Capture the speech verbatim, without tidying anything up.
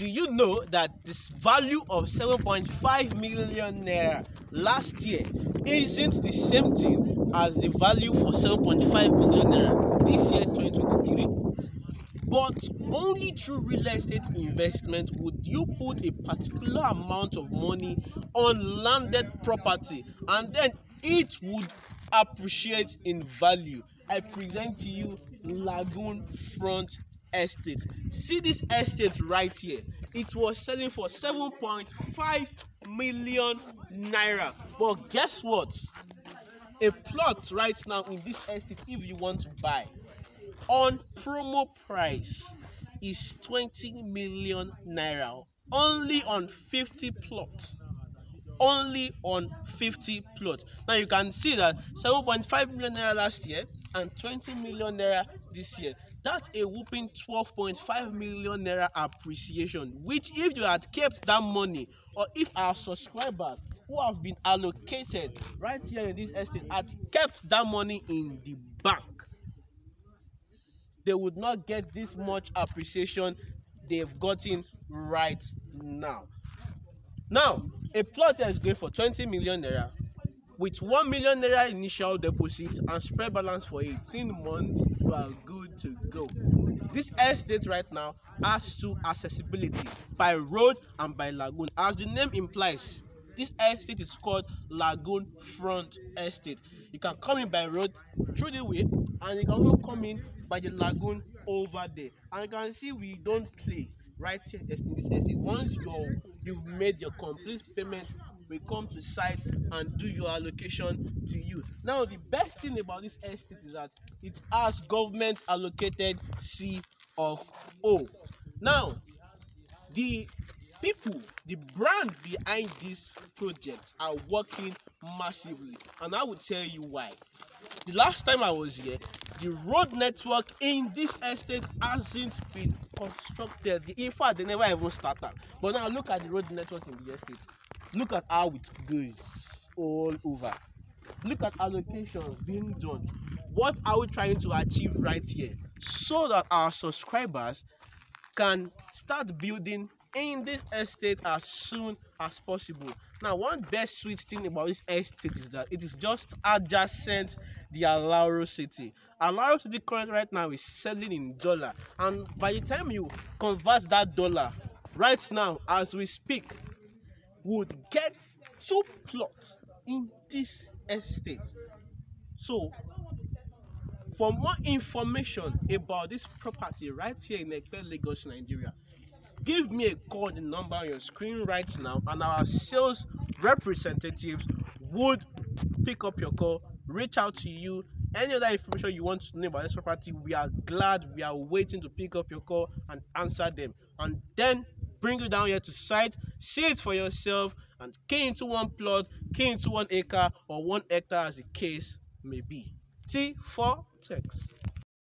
Do you know that this value of seven point five million naira last year isn't the same thing as the value for seven point five million naira this year twenty twenty-three? But only through real estate investment would you put a particular amount of money on landed property and then it would appreciate in value. I present to you Lagoon Front Estate. See this estate right here. It was selling for seven point five million naira. But guess what? A plot right now in this estate, if you want to buy on promo price, is twenty million naira. Only on fifty plots. Only on fifty plots. Now you can see that seven point five million naira last year and twenty million naira this year. That's a whopping twelve point five million naira appreciation, which if you had kept that money, or if our subscribers who have been allocated right here in this estate had kept that money in the bank, they would not get this much appreciation they've gotten right now. Now, a plot is going for twenty million naira with one million naira initial deposit and spread balance for eighteen months. You are good to go. This estate right now has two accessibility, by road and by lagoon. As the name implies, this estate is called Lagoon Front Estate. You can come in by road through the way, and you can also come in by the lagoon over there. And you can see we don't play right here in this estate. Once you're, you've made your complete payment, we come to site and do your allocation to you. Now, the best thing about this estate is that it has government allocated C of O. Now, the people, the brand behind this project are working massively, and I will tell you why. The last time I was here, the road network in this estate hasn't been constructed. In fact, they never even started. But now look at the road network in the estate. Look at how it goes all over. Look at allocations being done. What are we trying to achieve right here? So that our subscribers can start building in this estate as soon as possible. Now, one best sweet thing about this estate is that it is just adjacent the Alaro City. Alaro City current right now is selling in dollar. And by the time you convert that dollar, right now, as we speak, would get two plots in this estate. So, for more information about this property right here in Epe, Lagos, Nigeria, give me a call, the number on your screen right now, and our sales representatives would pick up your call, reach out to you. Any other information you want to know about this property, we are glad, we are waiting to pick up your call and answer them. And then bring you down here to site, see it for yourself, and key into one plot, key into one acre, or one hectare as the case may be. T four Text.